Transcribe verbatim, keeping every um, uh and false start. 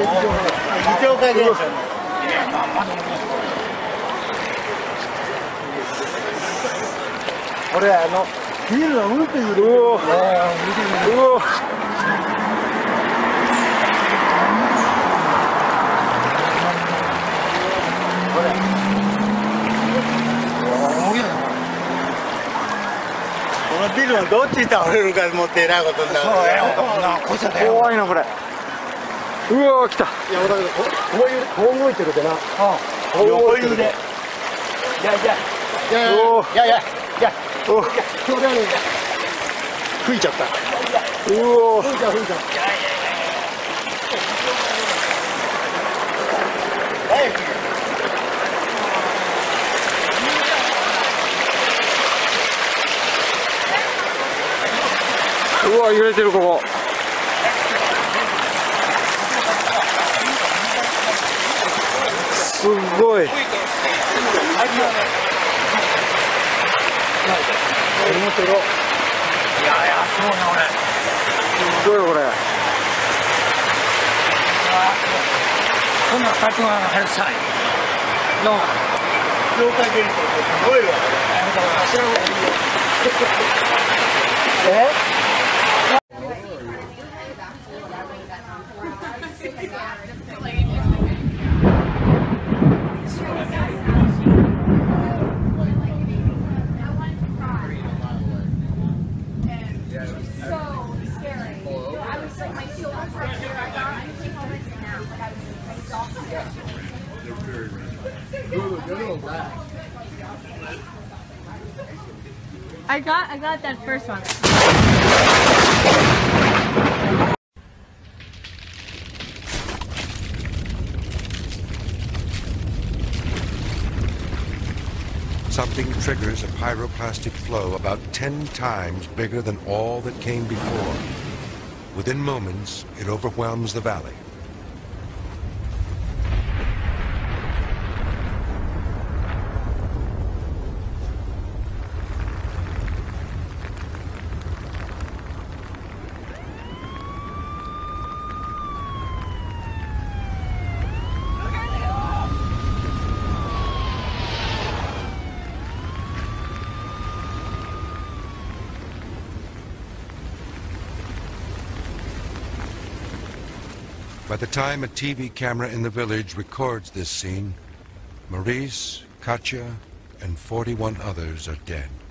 このビルのどっちに倒れるかもってえらいことになる。怖いなこれ。うわー来た。いやだけどこういうこう動いてるでな。横揺れ。いやいやいやいやいやいや。お。それはね。吹いちゃった。うお。吹いた吹いた。はい。うわ揺れてるここ。すごい。すごいこれ。え？I got I got that first one. Something triggers a pyroplastic flow about ten times bigger than all that came before. Within moments, it overwhelms the valley. By the time a T V camera in the village records this scene, Maurice, Katya, and forty-one others are dead.